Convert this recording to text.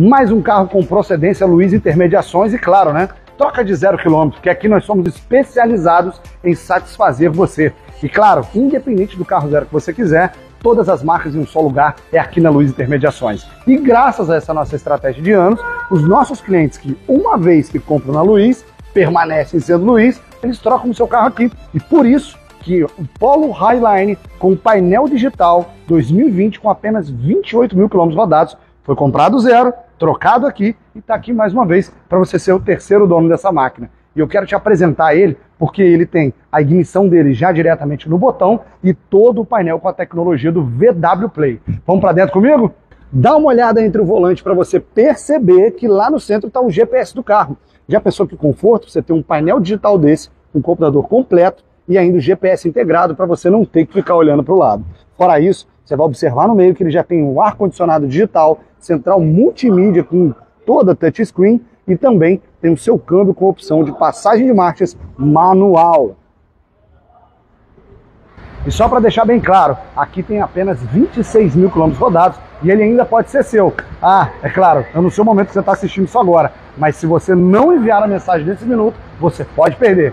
Mais um carro com procedência Luiz Intermediações e, claro, né, troca de 0 km, que aqui nós somos especializados em satisfazer você. E, claro, independente do carro zero que você quiser, todas as marcas em um só lugar é aqui na Luiz Intermediações. E graças a essa nossa estratégia de anos, os nossos clientes que, uma vez que compram na Luiz, permanecem sendo Luiz, eles trocam o seu carro aqui. E por isso que o Polo Highline, com painel digital 2020, com apenas 28 mil quilômetros rodados, foi comprado zero, trocado aqui e está aqui mais uma vez para você ser o terceiro dono dessa máquina. E eu quero te apresentar ele porque ele tem a ignição dele já diretamente no botão e todo o painel com a tecnologia do VW Play. Vamos para dentro comigo? Dá uma olhada entre o volante para você perceber que lá no centro está o GPS do carro. Já pensou que conforto? Você tem um painel digital desse, um computador completo e ainda o GPS integrado para você não ter que ficar olhando para o lado. Fora isso, você vai observar no meio que ele já tem um ar-condicionado digital, central multimídia com toda touchscreen e também tem o seu câmbio com opção de passagem de marchas manual. E só para deixar bem claro, aqui tem apenas 26 mil quilômetros rodados e ele ainda pode ser seu. Ah, é claro, eu não sei o momento que você está assistindo isso agora, mas se você não enviar a mensagem nesse minuto, você pode perder.